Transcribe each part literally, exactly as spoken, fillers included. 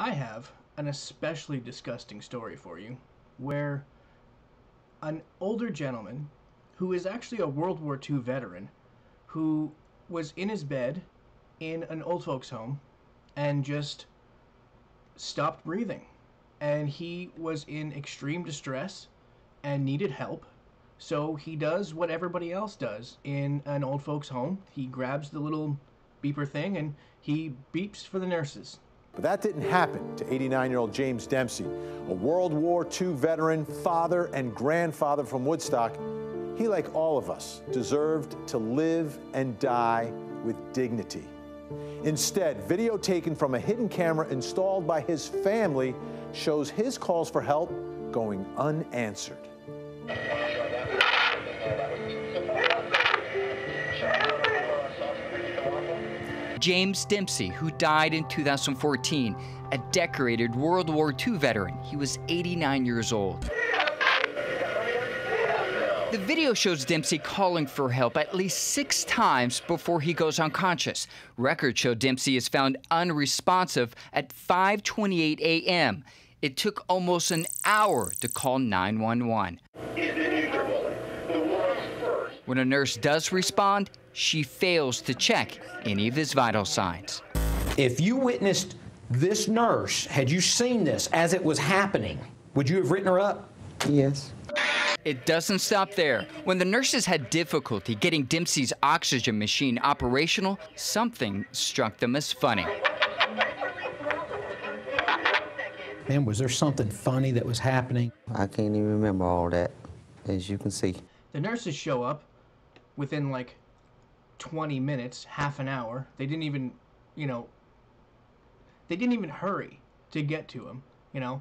I have an especially disgusting story for you, where an older gentleman who is actually a World War Two veteran, who was in his bed in an old folks home and just stopped breathing, and he was in extreme distress and needed help. So he does what everybody else does in an old folks home. He grabs the little beeper thing and he beeps for the nurses. But that didn't happen to eighty-nine-year-old James Dempsey, a World War Two veteran, father and grandfather from Woodstock. He, like all of us, deserved to live and die with dignity. Instead, video taken from a hidden camera installed by his family shows his calls for help going unanswered. James Dempsey, who died in two thousand fourteen, a decorated World War Two veteran. He was eighty-nine years old. The video shows Dempsey calling for help at least six times before he goes unconscious. Records show Dempsey is found unresponsive at five twenty-eight a m It took almost an hour to call nine one one. When a nurse does respond, she fails to check any of his vital signs. If you witnessed this nurse, had you seen this as it was happening, would you have written her up? Yes. It doesn't stop there. When the nurses had difficulty getting Dempsey's oxygen machine operational, something struck them as funny. Man, was there something funny that was happening? I can't even remember all that, as you can see. The nurses show up within like twenty minutes, half an hour. They didn't even, you know, they didn't even hurry to get to him, you know.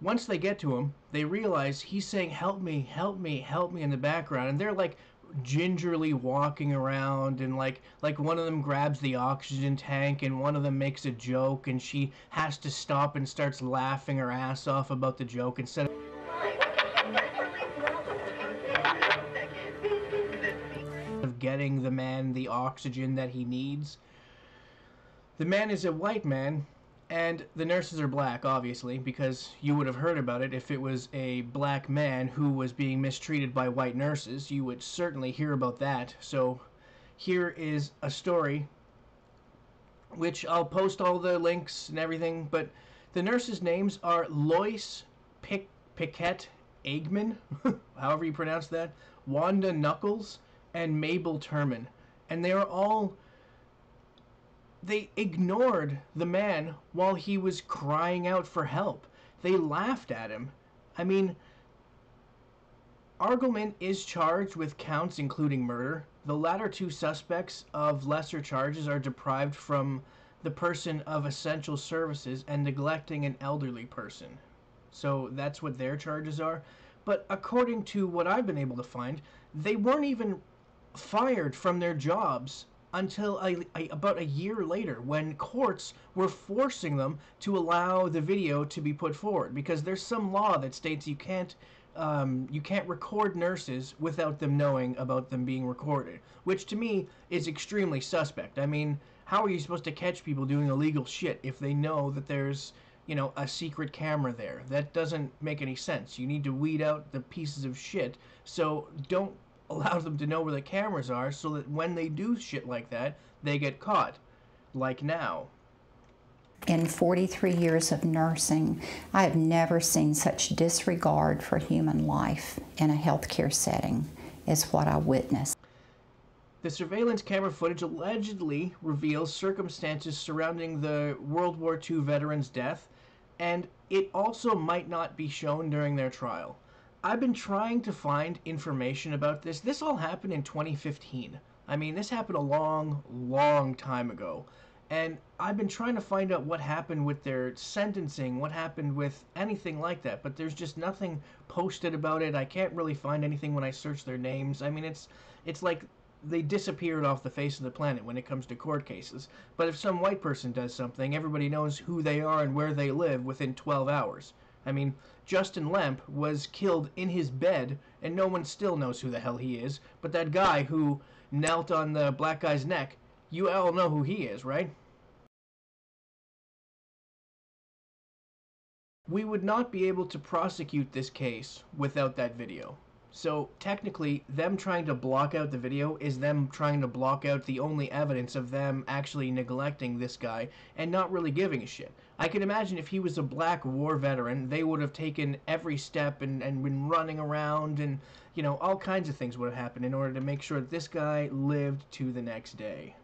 Once they get to him, they realize he's saying, help me, help me, help me in the background. And they're like gingerly walking around, and like, like one of them grabs the oxygen tank and one of them makes a joke, and she has to stop and starts laughing her ass off about the joke instead of... of getting the man the oxygen that he needs. The man is a white man. And the nurses are black, obviously, because you would have heard about it if it was a black man who was being mistreated by white nurses. You would certainly hear about that. So here is a story, which I'll post all the links and everything, but the nurses' names are Loyce Pick Pickquet Agyeman, however you pronounce that, Wanda Nuckles, and Mable Turman. And they are all... They ignored the man while he was crying out for help. They laughed at him. I mean, Agyeman is charged with counts including murder. The latter two suspects of lesser charges are deprived from the person of essential services and neglecting an elderly person. So that's what their charges are. But according to what I've been able to find, they weren't even fired from their jobs until a, a, about a year later, when courts were forcing them to allow the video to be put forward, because there's some law that states you can't um, you can't record nurses without them knowing about them being recorded, which to me is extremely suspect. I mean, how are you supposed to catch people doing illegal shit if they know that there's, you know, a secret camera there? That doesn't make any sense. You need to weed out the pieces of shit, so don't allows them to know where the cameras are, so that when they do shit like that, they get caught, like now. In forty-three years of nursing, I have never seen such disregard for human life in a healthcare setting as what I witnessed. The surveillance camera footage allegedly reveals circumstances surrounding the World War Two veteran's death, and it also might not be shown during their trial. I've been trying to find information about this. This all happened in twenty fifteen. I mean, this happened a long, long time ago. And I've been trying to find out what happened with their sentencing, what happened with anything like that. But there's just nothing posted about it. I can't really find anything when I search their names. I mean, it's it's like they disappeared off the face of the planet when it comes to court cases. But if some white person does something, everybody knows who they are and where they live within twelve hours. I mean, Justin Lemp was killed in his bed, and no one still knows who the hell he is, but that guy who knelt on the black guy's neck, you all know who he is, right? we would not be able to prosecute this case without that video. So technically, them trying to block out the video is them trying to block out the only evidence of them actually neglecting this guy and not really giving a shit. I can imagine if he was a black war veteran, they would have taken every step and, and been running around and, you know, all kinds of things would have happened in order to make sure that this guy lived to the next day.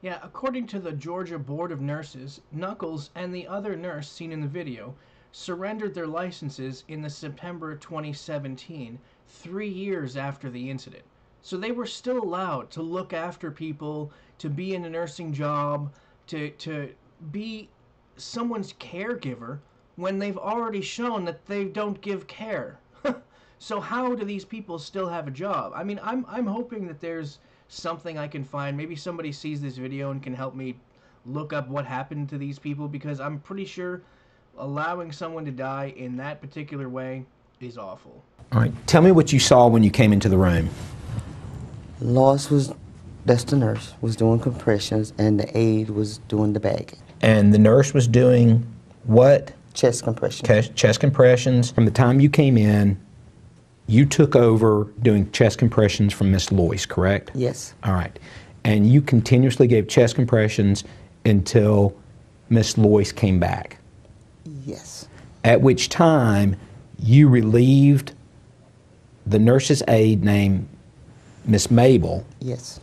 Yeah, according to the Georgia Board of Nurses, Nuckles and the other nurse seen in the video surrendered their licenses in the September twenty seventeen, three years after the incident. So they were still allowed to look after people, to be in a nursing job, to, to be someone's caregiver when they've already shown that they don't give care. So how do these people still have a job? I mean, I'm, I'm hoping that there's something I can find. Maybe somebody sees this video and can help me look up what happened to these people, because I'm pretty sure allowing someone to die in that particular way is awful. All right, tell me what you saw when you came into the room. Loyce was, that's the nurse, was doing compressions, and the aide was doing the bagging. And the nurse was doing what? Chest compressions. Chest, chest compressions. From the time you came in, you took over doing chest compressions from Miss Loyce, correct? Yes. All right. And you continuously gave chest compressions until Miss Loyce came back. Yes. At which time you relieved the nurse's aide named Miss Mable. Yes.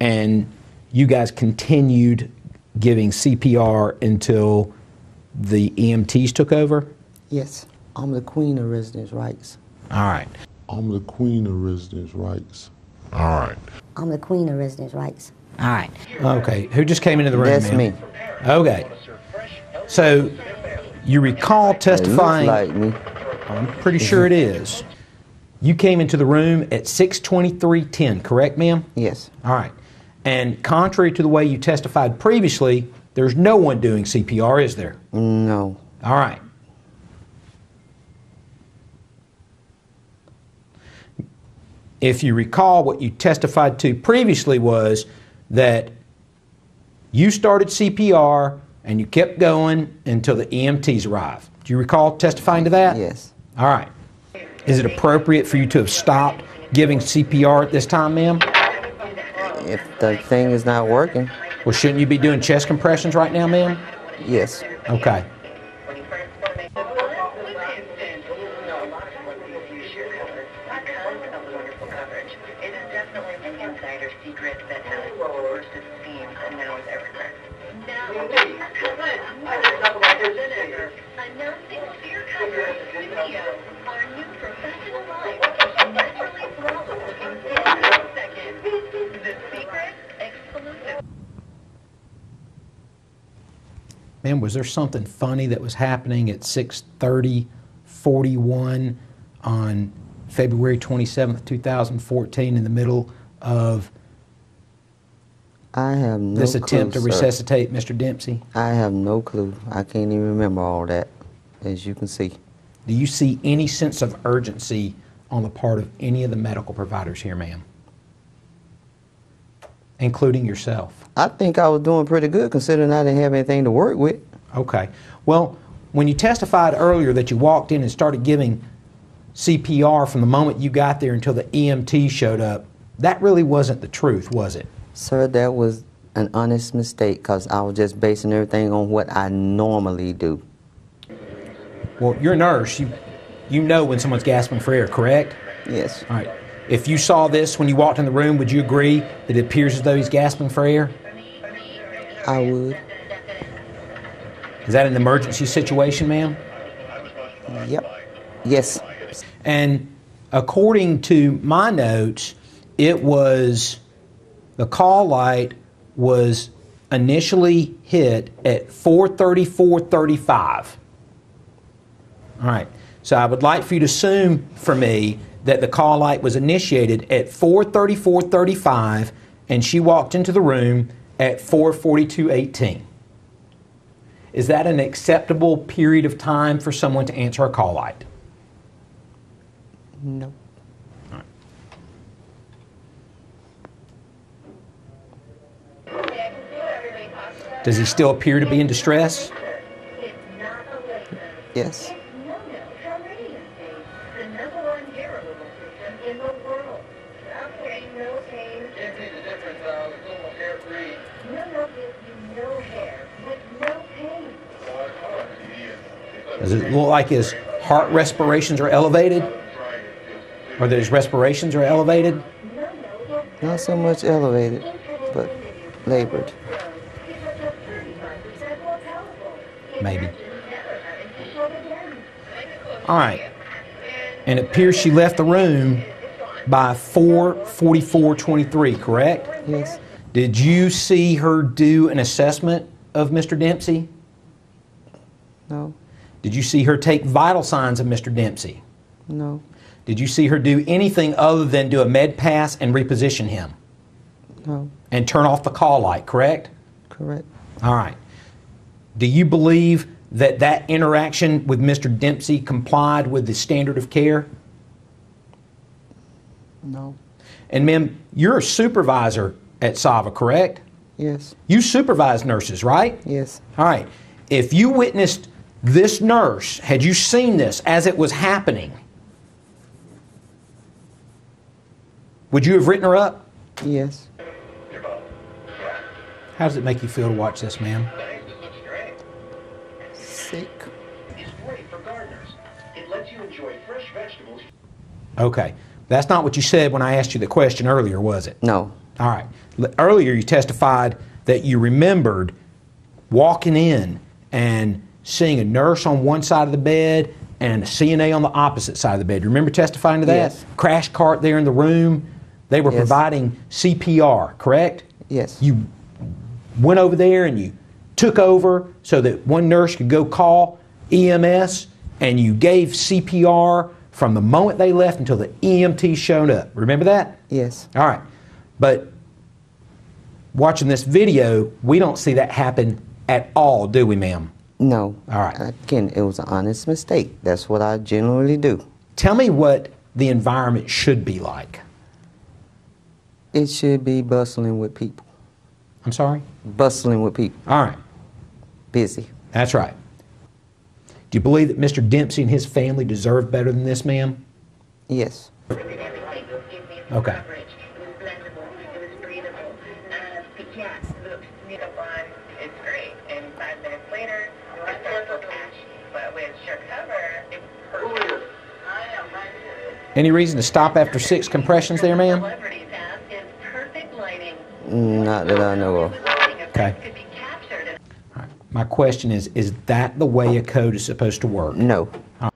And you guys continued giving C P R until the E M Ts took over? Yes. I'm the queen of residents' rights. All right. I'm the queen of residents' rights. All right. I'm the queen of residents' rights. All right. Okay. Who just came into the room? That's me. Okay. So, you recall testifying, like me. I'm pretty sure it is, you came into the room at six twenty-three ten, correct, ma'am? Yes. All right. And contrary to the way you testified previously, there's no one doing C P R, is there? No. All right. If you recall, what you testified to previously was that you started C P R and you kept going until the E M Ts arrived. Do you recall testifying to that? Yes. All right. Is it appropriate for you to have stopped giving C P R at this time, ma'am? If the thing is not working. Well, shouldn't you be doing chest compressions right now, ma'am? Yes. Okay. Man, was there something funny that was happening at six thirty forty-one on February twenty-seventh, two thousand fourteen, in the middle of I have no this attempt clue, to resuscitate sir. Mister Dempsey? I have no clue. I can't even remember all that, as you can see. Do you see any sense of urgency on the part of any of the medical providers here, ma'am? Including yourself? I think I was doing pretty good, considering I didn't have anything to work with. Okay. Well, when you testified earlier that you walked in and started giving C P R from the moment you got there until the E M T showed up, that really wasn't the truth, was it? Sir, that was an honest mistake, because I was just basing everything on what I normally do. Well, you're a nurse. You, you know when someone's gasping for air, correct? Yes. All right. If you saw this when you walked in the room, would you agree that it appears as though he's gasping for air? I would. Is that an emergency situation, ma'am? Yep. Yes. And according to my notes, it was, the call light was initially hit at four thirty-four thirty-five. All right. So I would like for you to assume for me that the call light was initiated at four thirty-four thirty-five, and she walked into the room at four forty-two eighteen. Is that an acceptable period of time for someone to answer a call light? No. All right. Does he still appear to be in distress? Yes. Does it look like his heart respirations are elevated? Or that his respirations are elevated? Not so much elevated, but labored. Maybe. All right. And it appears she left the room by four forty-four twenty-three, correct? Yes. Did you see her do an assessment of Mister Dempsey? No. Did you see her take vital signs of Mister Dempsey? No. Did you see her do anything other than do a med pass and reposition him? No. And turn off the call light, correct? Correct. All right. Do you believe that that interaction with Mister Dempsey complied with the standard of care? No. And ma'am, you're a supervisor at Sava, correct? Yes. You supervise nurses, right? Yes. All right. If you witnessed this nurse, had you seen this as it was happening, would you have written her up? Yes. How does it make you feel to watch this, ma'am? Sick. It's great for gardeners. It lets you enjoy fresh vegetables. Okay. That's not what you said when I asked you the question earlier, was it? No. All right. Earlier you testified that you remembered walking in and seeing a nurse on one side of the bed and a C N A on the opposite side of the bed. You remember testifying to that? Yes. Crash cart there in the room. They were yes. providing C P R, correct? Yes. You went over there and you took over so that one nurse could go call E M S, and you gave C P R from the moment they left until the E M T showed up. Remember that? Yes. All right. But watching this video, we don't see that happen at all, do we, ma'am? No. All right. Again, it was an honest mistake. That's what I generally do. Tell me what the environment should be like. It should be bustling with people. I'm sorry? Bustling with people. All right. Busy. That's right. Do you believe that Mister Dempsey and his family deserve better than this, ma'am? Yes. Okay. Any reason to stop after six compressions there, ma'am? Not that I know of. Okay. All right. My question is, is that the way a code is supposed to work? No. Right.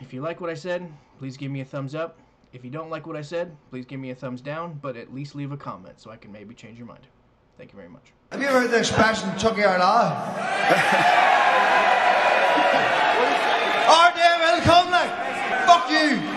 If you like what I said, please give me a thumbs up. If you don't like what I said, please give me a thumbs down, but at least leave a comment so I can maybe change your mind. Thank you very much. Have you ever heard the expression, took your law? Fuck you!